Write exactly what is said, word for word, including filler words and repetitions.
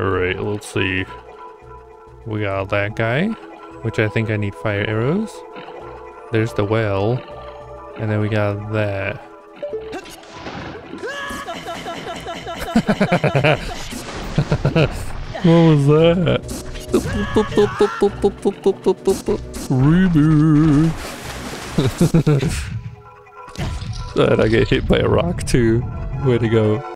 Alright, let's see. We got that guy, which I think I need fire arrows. There's the well. And then we got that. What was that? Reboot. I get hit by a rock too. Way to go.